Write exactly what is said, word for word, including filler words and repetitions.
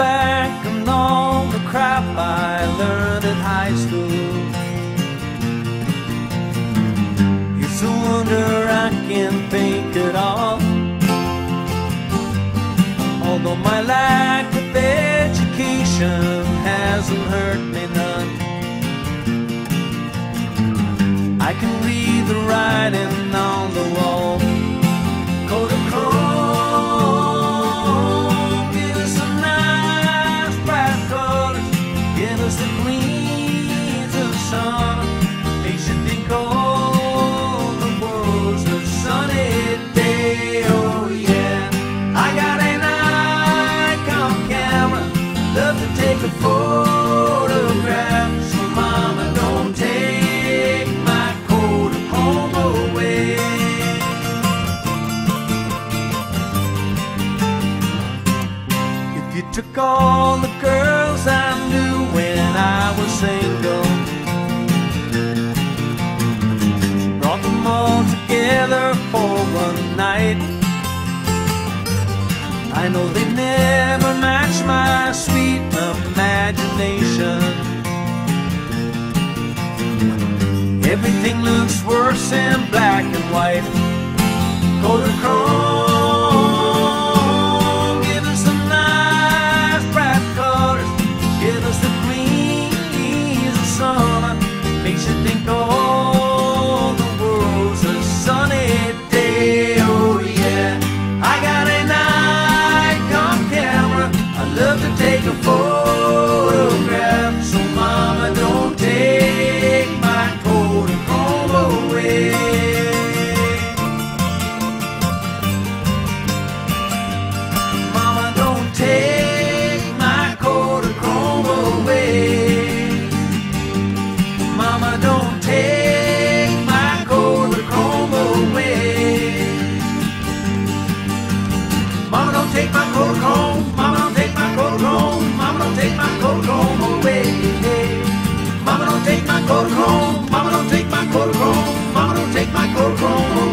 back on all the crap I learned at high school. It's a wonder I can think at all, although my lack of education hasn't hurt me none. I can read the writing on the wall. Kodachrome, give us some nice bright colors, give us the gleams of summer. They should be called the world's most sunny day. Oh yeah, I got an Nikon camera, love to take a photograph, so mama don't take my Kodachrome away. You took all the girls I knew when I was single, brought them all together for one night. I know they never match my sweet imagination. Everything looks worse in black and white. Kodachrome, should think all the world's a sunny day. Oh yeah, I got a Nikon camera, I love to take a photograph, so mama don't take my Kodachrome away. Mama don't take my Kodachrome away. Mama, don't take my Kodachrome away. Mama, don't take my Kodachrome. Mama, don't take my Kodachrome. Mama, don't take my Kodachrome away. Mama, don't take my Kodachrome. Mama, don't take my Kodachrome. Mama, don't take my Kodachrome away.